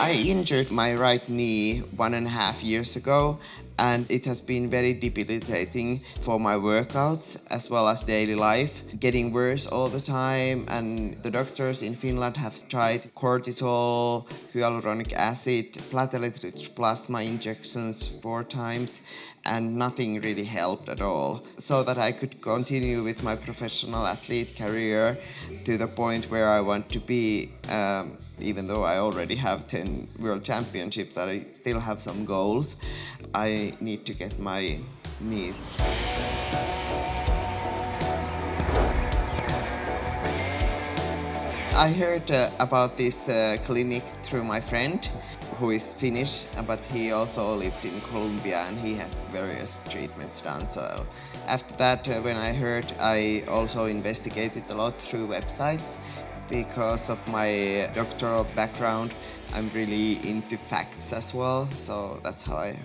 I injured my right knee 1.5 years ago, and it has been very debilitating for my workouts as well as daily life, getting worse all the time. And the doctors in Finland have tried cortisol, hyaluronic acid, platelet-rich plasma injections 4 times, and nothing really helped at all. So that I could continue with my professional athlete career to the point where I want to be. Even though I already have 10 world championships, I still have some goals. I need to get my knees. I heard about this clinic through my friend, who is Finnish, but he also lived in Colombia and he had various treatments done. So after that, when I heard, I also investigated a lot through websites. Because of my doctoral background, I'm really into facts as well, so that's how I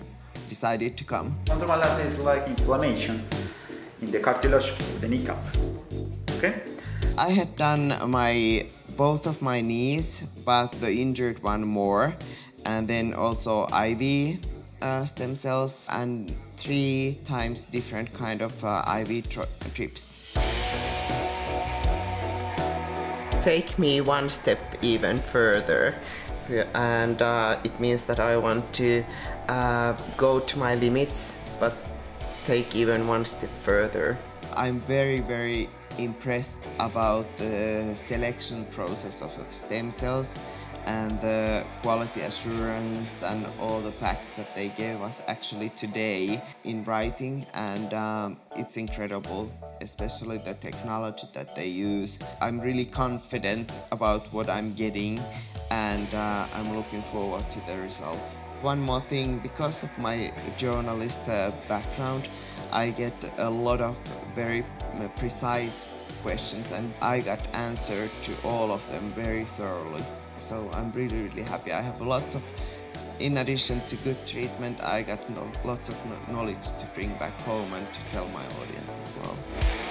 decided to come. Chondromalacia is like inflammation in the cartilage of the kneecap, okay? I had done both of my knees, but the injured one more, and then also IV stem cells, and 3 times different kind of IV trips. Take me one step even further, and it means that I want to go to my limits, but take even one step further. I'm very, very impressed about the selection process of the stem cells and the quality assurance and all the facts that they gave us actually today in writing, and it's incredible, especially the technology that they use. I'm really confident about what I'm getting, and I'm looking forward to the results. One more thing, because of my journalist background, I get a lot of very precise questions, and I got answered to all of them very thoroughly. So I'm really, really happy. I have lots of, in addition to good treatment, I got lots of knowledge to bring back home and to tell my audience as well.